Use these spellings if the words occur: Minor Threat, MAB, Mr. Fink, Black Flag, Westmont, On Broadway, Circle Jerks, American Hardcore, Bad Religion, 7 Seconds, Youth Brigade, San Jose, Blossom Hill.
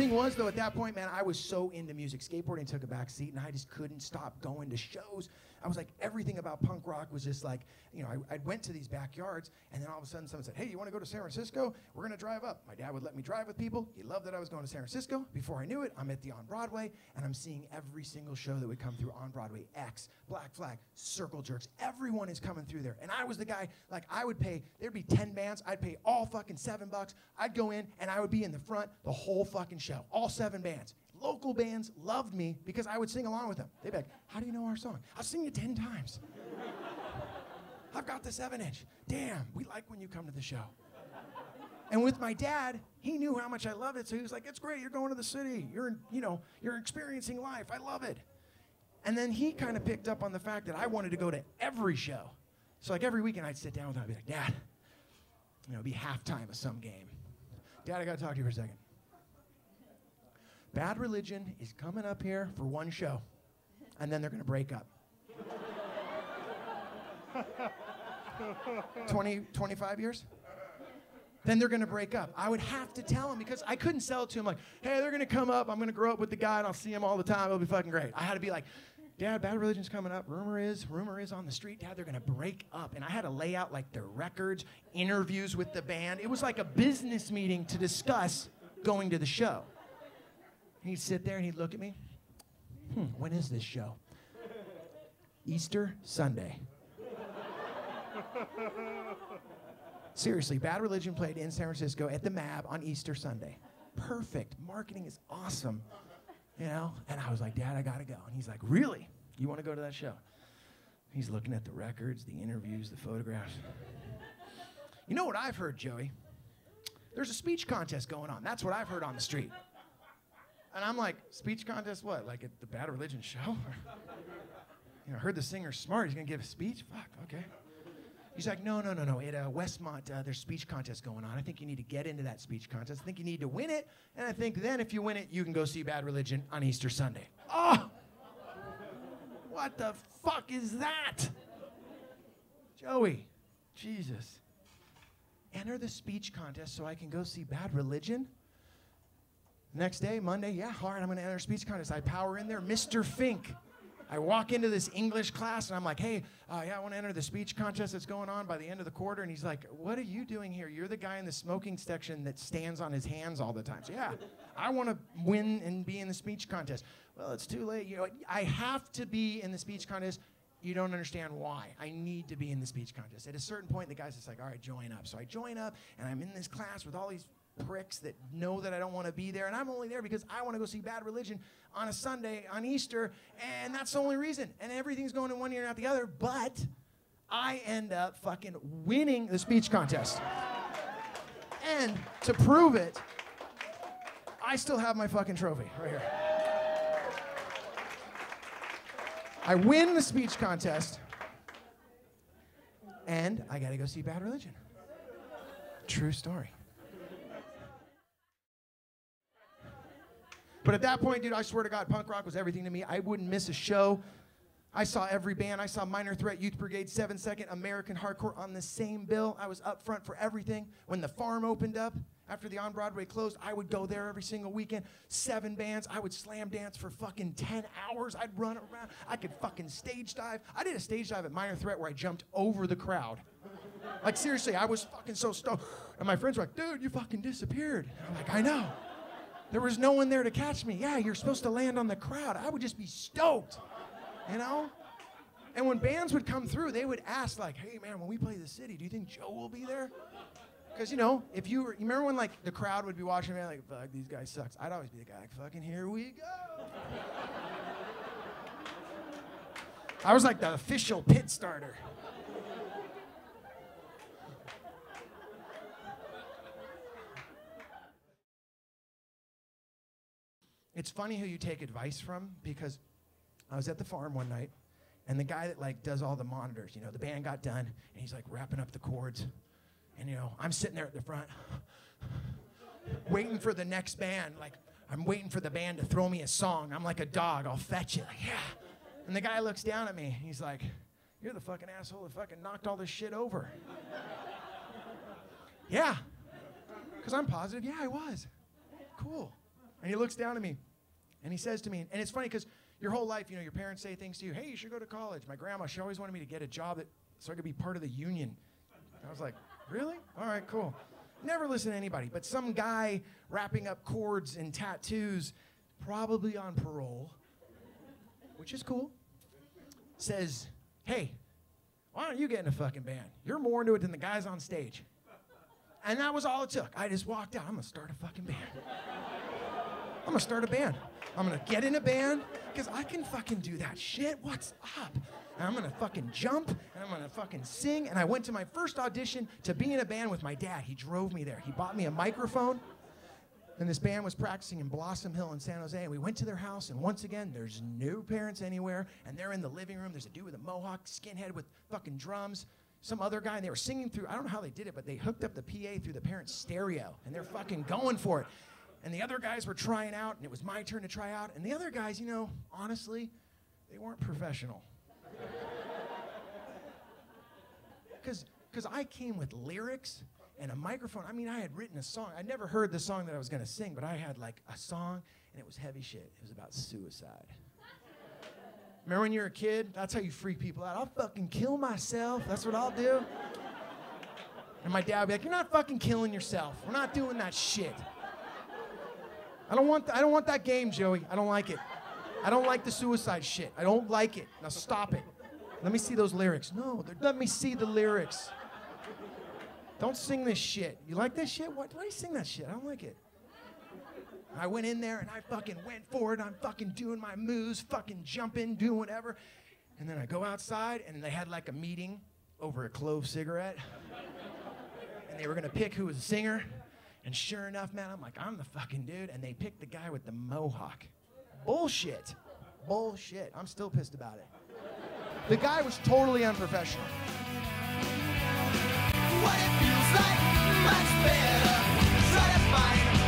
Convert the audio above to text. thing was, though, at that point, man, I was so into music. Skateboarding took a back seat, and I just couldn't stop going to shows. I was like, everything about punk rock was just like, you know, I went to these backyards, and then all of a sudden someone said, hey, you want to go to San Francisco? We're going to drive up. My dad would let me drive with people. He loved that I was going to San Francisco. Before I knew it, I'm at the On Broadway, and I'm seeing every single show that would come through On Broadway. X, Black Flag, Circle Jerks. Everyone is coming through there. And I was the guy, like, I would pay, there'd be 10 bands. I'd pay all fucking $7. I'd go in, and I would be in the front the whole fucking show, all 7 bands. Local bands loved me because I would sing along with them. They'd be like, how do you know our song? I've sung it 10 times. I've got the 7-inch. Damn, we like when you come to the show. And with my dad, he knew how much I loved it, so he was like, it's great, you're going to the city. You're experiencing life, I love it. And then he kind of picked up on the fact that I wanted to go to every show. So like every weekend I'd sit down with him, I'd be like, Dad, you know, it'd be halftime of some game. Dad, I gotta talk to you for a second. Bad Religion is coming up here for one show, and then they're going to break up. 25 years? Then they're going to break up. I would have to tell him because I couldn't sell it to him like, hey, they're going to come up. I'm going to grow up with the guy, and I'll see him all the time. It'll be fucking great. I had to be like, Dad, Bad Religion's coming up. Rumor is on the street, Dad, they're going to break up. And I had to lay out like their records, interviews with the band. It was like a business meeting to discuss going to the show. And he'd sit there and he'd look at me. When is this show? Easter Sunday. Seriously, Bad Religion played in San Francisco at the MAB on Easter Sunday. Perfect. Marketing is awesome. You know? And I was like, Dad, I gotta go. And he's like, really? You wanna go to that show? He's looking at the records, the interviews, the photographs. You know what I've heard, Joey? There's a speech contest going on. That's what I've heard on the street. And I'm like, speech contest what? Like at the Bad Religion show? You know, heard the singer's smart. He's going to give a speech? Fuck, okay. He's like, no. At Westmont, there's speech contest going on. I think you need to get into that speech contest. I think you need to win it. And I think then if you win it, you can go see Bad Religion on Easter Sunday. Oh! What the fuck is that? Joey, Jesus. Enter the speech contest so I can go see Bad Religion? Next day, Monday, yeah, all right, I'm going to enter a speech contest. I power in there, Mr. Fink. I walk into this English class, and I'm like, hey, yeah, I want to enter the speech contest that's going on by the end of the quarter. And he's like, what are you doing here? You're the guy in the smoking section that stands on his hands all the time. So, yeah, I want to win and be in the speech contest. Well, it's too late. You know, I have to be in the speech contest. You don't understand why. I need to be in the speech contest. At a certain point, the guy's just like, all right, join up. So I join up, and I'm in this class with all these pricks that know that I don't want to be there, and I'm only there because I want to go see Bad Religion on a Sunday on Easter, and that's the only reason. And everything's going in one ear and out the other, but I end up fucking winning the speech contest. And to prove it, I still have my fucking trophy right here. I win the speech contest, and I gotta go see Bad Religion. True story. But at that point, dude, I swear to God, punk rock was everything to me. I wouldn't miss a show. I saw every band. I saw Minor Threat, Youth Brigade, 7 Seconds, American Hardcore on the same bill. I was up front for everything. When the Farm opened up, after the On Broadway closed, I would go there every single weekend. 7 bands. I would slam dance for fucking 10 hours. I'd run around. I could fucking stage dive. I did a stage dive at Minor Threat where I jumped over the crowd. Like, seriously, I was fucking so stoked. And my friends were like, dude, you fucking disappeared. And I'm like, I know. There was no one there to catch me. Yeah, you're supposed to land on the crowd. I would just be stoked, you know? And when bands would come through, they would ask like, hey man, when we play the city, do you think Joe will be there? Because you know, if you were, you remember when like the crowd would be watching me like, fuck, these guys sucks. I'd always be the guy like, fucking here we go. I was like the official pit starter. It's funny who you take advice from, because I was at the Farm one night, and the guy that like does all the monitors, you know, the band got done, and he's like wrapping up the chords, and you know, I'm sitting there at the front, waiting for the next band, like I'm waiting for the band to throw me a song. I'm like a dog, I'll fetch it, like, yeah. And the guy looks down at me, and he's like, you're the fucking asshole that fucking knocked all this shit over. Yeah, because I'm positive, yeah, I was, cool. And he looks down at me, and he says to me, and it's funny because your whole life, you know, your parents say things to you, hey, you should go to college. My grandma, she always wanted me to get a job that, so I could be part of the union. And I was like, really? All right, cool. Never listen to anybody, but some guy wrapping up cords and tattoos, probably on parole, which is cool, says, hey, why don't you get in a fucking band? You're more into it than the guys on stage. And that was all it took. I just walked out. I'm going to start a fucking band. I'm going to start a band. I'm going to get in a band because I can fucking do that shit. What's up? And I'm going to fucking jump and I'm going to fucking sing. And I went to my first audition to be in a band with my dad. He drove me there. He bought me a microphone. And this band was practicing in Blossom Hill in San Jose, and we went to their house, and once again, there's no parents anywhere, and they're in the living room. There's a dude with a mohawk, skinhead with fucking drums, some other guy, and they were singing through, I don't know how they did it, but they hooked up the PA through the parents' stereo, and they're fucking going for it. And the other guys were trying out, and it was my turn to try out, and the other guys, you know, honestly, they weren't professional. Because I came with lyrics, and a microphone. I mean, I had written a song. I never heard the song that I was gonna sing, but I had like a song, and it was heavy shit. It was about suicide. Remember when you were a kid? That's how you freak people out. I'll fucking kill myself. That's what I'll do. And my dad would be like, you're not fucking killing yourself. We're not doing that shit. I don't want that game, Joey. I don't like it. I don't like the suicide shit. I don't like it. Now stop it. Let me see those lyrics. No, let me see the lyrics. Don't sing this shit. You like this shit? What? Why do you sing that shit? I don't like it. I went in there and I fucking went for it. I'm fucking doing my moves, fucking jumping, doing whatever. And then I go outside and they had like a meeting over a clove cigarette. And they were gonna pick who was a singer. And sure enough, man, I'm like, I'm the fucking dude. And they picked the guy with the mohawk. Bullshit. Bullshit. I'm still pissed about it. The guy was totally unprofessional. What it feels like, much better, satisfying.